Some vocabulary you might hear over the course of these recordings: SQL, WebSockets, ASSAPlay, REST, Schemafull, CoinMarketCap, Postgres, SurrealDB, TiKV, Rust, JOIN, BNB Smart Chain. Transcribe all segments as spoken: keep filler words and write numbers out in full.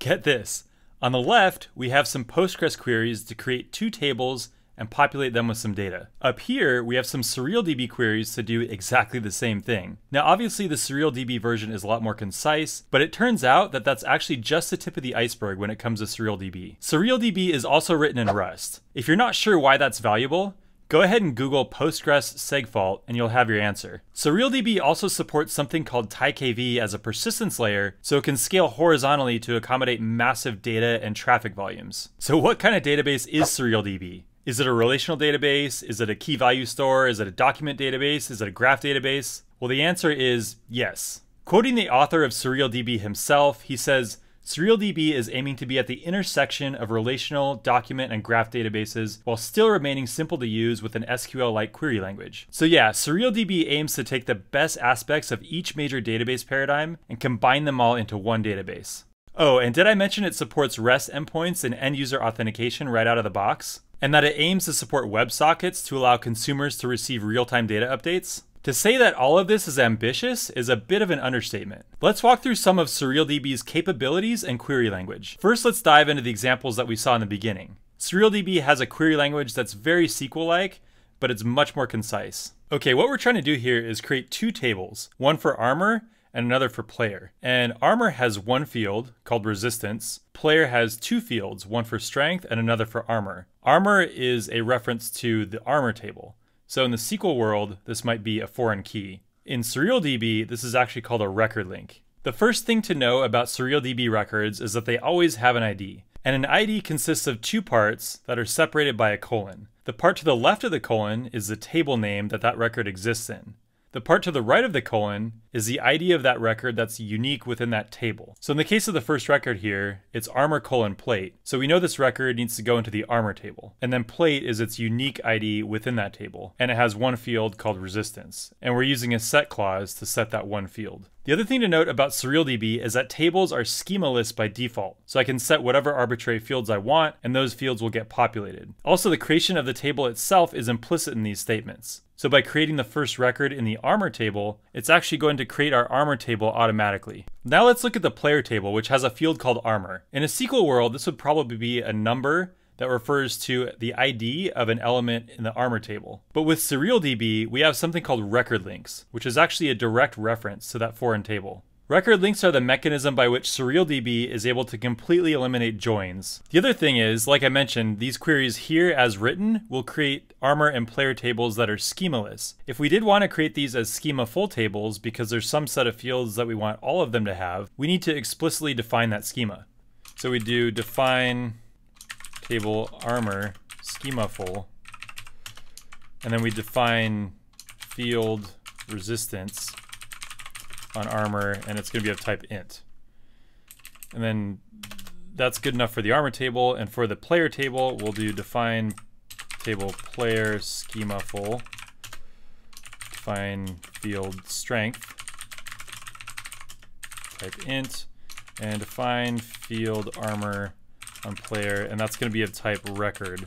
Get this. On the left, we have some Postgres queries to create two tables and populate them with some data. Up here, we have some SurrealDB queries to do exactly the same thing. Now, obviously the SurrealDB version is a lot more concise, but it turns out that that's actually just the tip of the iceberg when it comes to SurrealDB. SurrealDB is also written in Rust. If you're not sure why that's valuable, go ahead and Google Postgres segfault and you'll have your answer. SurrealDB also supports something called TiKV as a persistence layer, so it can scale horizontally to accommodate massive data and traffic volumes. So what kind of database is SurrealDB? Is it a relational database? Is it a key value store? Is it a document database? Is it a graph database? Well, the answer is yes. Quoting the author of SurrealDB himself, he says, SurrealDB is aiming to be at the intersection of relational, document, and graph databases while still remaining simple to use with an S Q L-like query language. So yeah, SurrealDB aims to take the best aspects of each major database paradigm and combine them all into one database. Oh, and did I mention it supports REST endpoints and end-user authentication right out of the box? And that it aims to support WebSockets to allow consumers to receive real-time data updates? To say that all of this is ambitious is a bit of an understatement. Let's walk through some of SurrealDB's capabilities and query language. First, let's dive into the examples that we saw in the beginning. SurrealDB has a query language that's very S Q L-like, but it's much more concise. Okay, what we're trying to do here is create two tables, one for armor and another for player. And armor has one field called resistance. Player has two fields, one for strength and another for armor. Armor is a reference to the armor table. So in the S Q L world, this might be a foreign key. In SurrealDB, this is actually called a record link. The first thing to know about SurrealDB records is that they always have an I D. And an I D consists of two parts that are separated by a colon. The part to the left of the colon is the table name that that record exists in. The part to the right of the colon is the I D of that record that's unique within that table. So in the case of the first record here, it's armor colon plate. So we know this record needs to go into the armor table. And then plate is its unique I D within that table. And it has one field called resistance. And we're using a set clause to set that one field. The other thing to note about SurrealDB is that tables are schema lists by default, so I can set whatever arbitrary fields I want, and those fields will get populated. Also, the creation of the table itself is implicit in these statements. So by creating the first record in the armor table, it's actually going to create our armor table automatically. Now let's look at the player table, which has a field called armor. In a S Q L world, this would probably be a number that refers to the I D of an element in the armor table. But with SurrealDB, we have something called record links, which is actually a direct reference to that foreign table. Record links are the mechanism by which SurrealDB is able to completely eliminate joins. The other thing is, like I mentioned, these queries here as written will create armor and player tables that are schemaless. If we did want to create these as schema full tables, because there's some set of fields that we want all of them to have, we need to explicitly define that schema. So we do define table armor schema full, and then we define field resistance on armor, and it's going to be of type int. And then that's good enough for the armor table. And for the player table, we'll do define table player schema full, define field strength type int, and define field armor on player, and that's going to be of type record,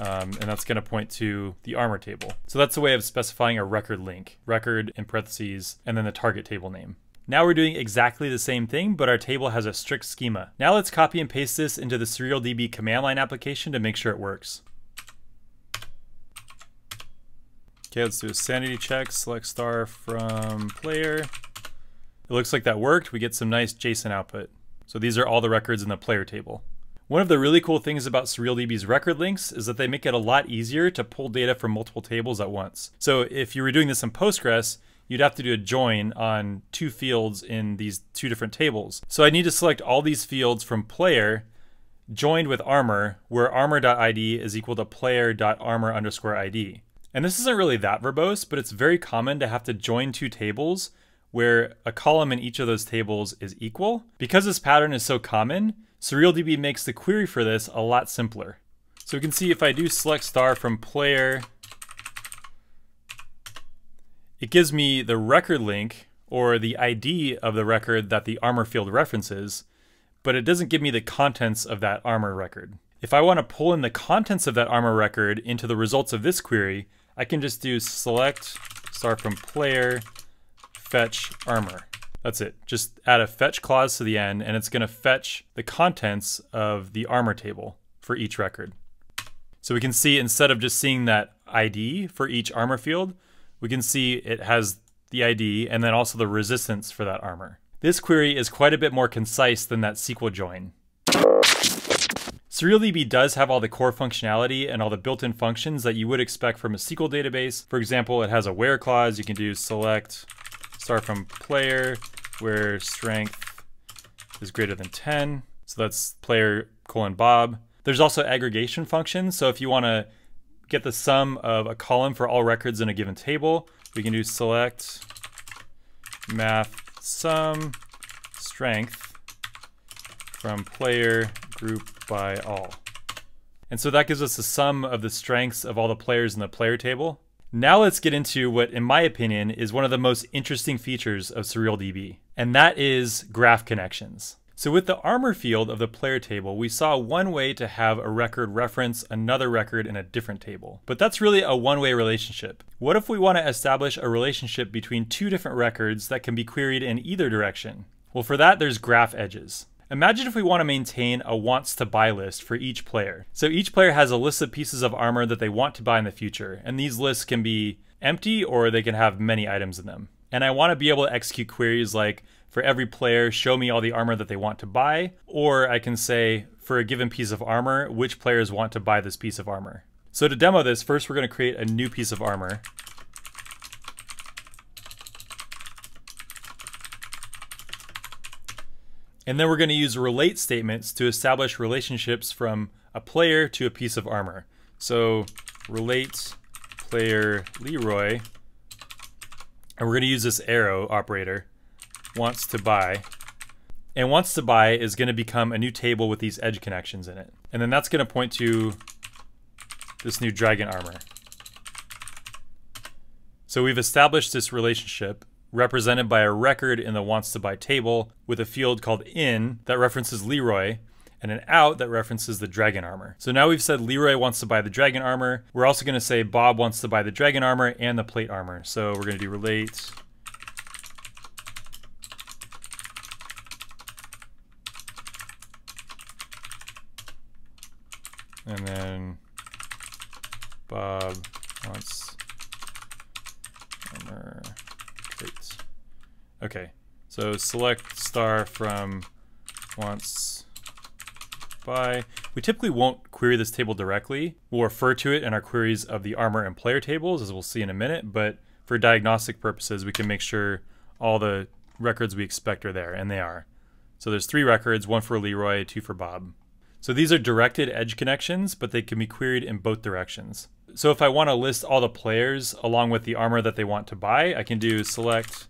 um, and that's going to point to the armor table. So that's a way of specifying a record link, record in parentheses, and then the target table name. Now we're doing exactly the same thing, but our table has a strict schema. Now let's copy and paste this into the SurrealDB command line application to make sure it works. Okay, let's do a sanity check, select star from player. It looks like that worked. We get some nice JSON output. So these are all the records in the player table. One of the really cool things about SurrealDB's record links is that they make it a lot easier to pull data from multiple tables at once. So if you were doing this in Postgres, you'd have to do a join on two fields in these two different tables. So I need to select all these fields from player joined with armor, where armor.id is equal to player.armor underscore id. And this isn't really that verbose, but it's very common to have to join two tables where a column in each of those tables is equal. Because this pattern is so common, SurrealDB makes the query for this a lot simpler. So we can see if I do select star from player, it gives me the record link or the I D of the record that the armor field references, but it doesn't give me the contents of that armor record. If I want to pull in the contents of that armor record into the results of this query, I can just do select star from player, fetch armor. That's it. Just add a fetch clause to the end, and it's going to fetch the contents of the armor table for each record. So we can see, instead of just seeing that I D for each armor field, we can see it has the I D and then also the resistance for that armor. This query is quite a bit more concise than that S Q L join. SurrealDB does have all the core functionality and all the built-in functions that you would expect from a S Q L database. For example, it has a where clause. You can do select star from player where strength is greater than ten. So that's player colon Bob. There's also aggregation functions. So if you want to get the sum of a column for all records in a given table, we can do select math sum strength from player group by all. And so that gives us the sum of the strengths of all the players in the player table. Now let's get into what, in my opinion, is one of the most interesting features of SurrealDB, and that is graph connections. So with the armor field of the player table, we saw one way to have a record reference another record in a different table. But that's really a one-way relationship. What if we want to establish a relationship between two different records that can be queried in either direction? Well, for that, there's graph edges. Imagine if we want to maintain a wants to buy list for each player. So each player has a list of pieces of armor that they want to buy in the future, and these lists can be empty or they can have many items in them. And I want to be able to execute queries like, for every player, show me all the armor that they want to buy, or I can say, for a given piece of armor, which players want to buy this piece of armor. So to demo this, first we're going to create a new piece of armor. And then we're going to use relate statements to establish relationships from a player to a piece of armor. So relate player Leroy, and we're going to use this arrow operator, wants to buy. And wants to buy is going to become a new table with these edge connections in it. And then that's going to point to this new dragon armor. So we've established this relationship, represented by a record in the wants to buy table with a field called in that references Leroy and an out that references the dragon armor. So now we've said Leroy wants to buy the dragon armor. We're also going to say Bob wants to buy the dragon armor and the plate armor. So we're going to do relate and then Bob wants armor. Okay, so select star from wants by. We typically won't query this table directly. We'll refer to it in our queries of the armor and player tables, as we'll see in a minute, but for diagnostic purposes, we can make sure all the records we expect are there, and they are. So there's three records, one for Leroy, two for Bob. So these are directed edge connections, but they can be queried in both directions. So if I want to list all the players along with the armor that they want to buy, I can do select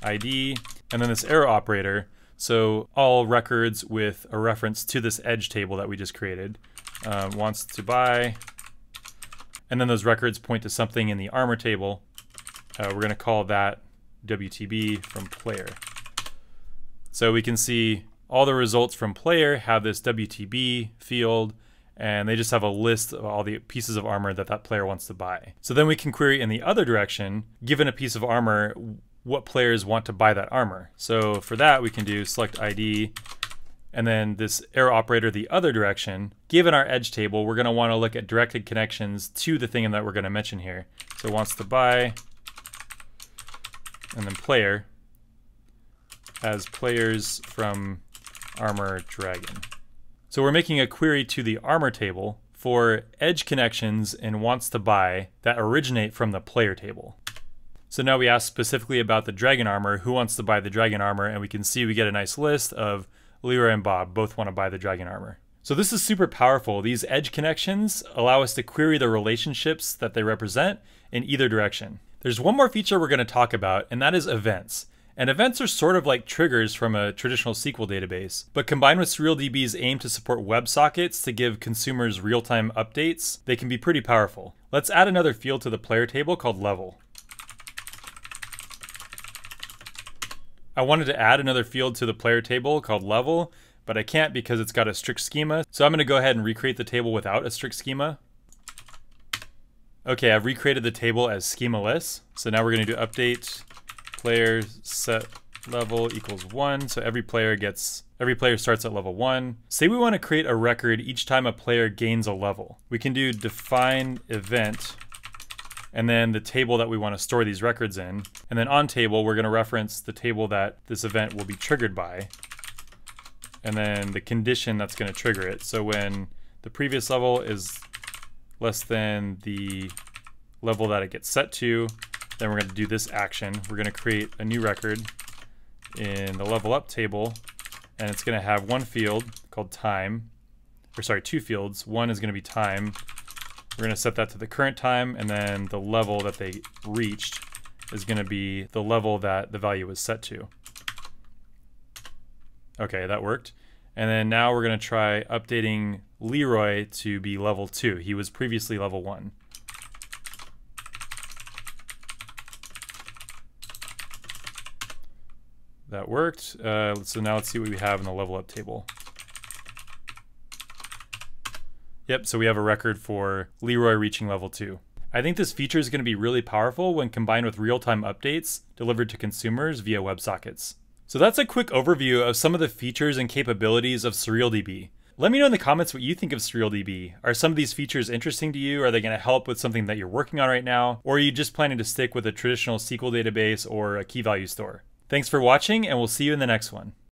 I D and then this arrow operator. So all records with a reference to this edge table that we just created, uh, wants to buy. And then those records point to something in the armor table. Uh, we're going to call that W T B from player. So we can see all the results from player have this W T B field, and they just have a list of all the pieces of armor that that player wants to buy. So then we can query in the other direction, given a piece of armor, what players want to buy that armor. So for that, we can do select I D and then this arrow operator the other direction. Given our edge table, we're going to want to look at directed connections to the thing that we're going to mention here. So wants to buy and then player as players from armor dragon. So we're making a query to the armor table for edge connections and wants to buy that originate from the player table. So now we ask specifically about the dragon armor, who wants to buy the dragon armor, and we can see we get a nice list of Leroy and Bob both want to buy the dragon armor. So this is super powerful. These edge connections allow us to query the relationships that they represent in either direction. There's one more feature we're going to talk about, and that is events. And events are sort of like triggers from a traditional S Q L database, but combined with SurrealDB's aim to support WebSockets to give consumers real-time updates, they can be pretty powerful. Let's add another field to the player table called level. I wanted to add another field to the player table called level, but I can't because it's got a strict schema. So I'm going to go ahead and recreate the table without a strict schema. Okay, I've recreated the table as schemaless. So now we're going to do update player set level equals one. So every player gets, every player starts at level one. Say we want to create a record each time a player gains a level. We can do define event, and then the table that we want to store these records in. And then on table, we're going to reference the table that this event will be triggered by, and then the condition that's going to trigger it. So when the previous level is less than the level that it gets set to, then we're going to do this action. We're going to create a new record in the level up table, and it's going to have one field called time, or sorry, two fields. One is going to be time. We're going to set that to the current time, and then the level that they reached is going to be the level that the value was set to. Okay, that worked. And then now we're going to try updating Leroy to be level two. He was previously level one. That worked. Uh, so now let's see what we have in the level up table. Yep, so we have a record for Leroy reaching level two. I think this feature is going to be really powerful when combined with real-time updates delivered to consumers via WebSockets. So that's a quick overview of some of the features and capabilities of SurrealDB. Let me know in the comments what you think of SurrealDB. Are some of these features interesting to you? Are they going to help with something that you're working on right now? Or are you just planning to stick with a traditional S Q L database or a key value store? Thanks for watching, and we'll see you in the next one.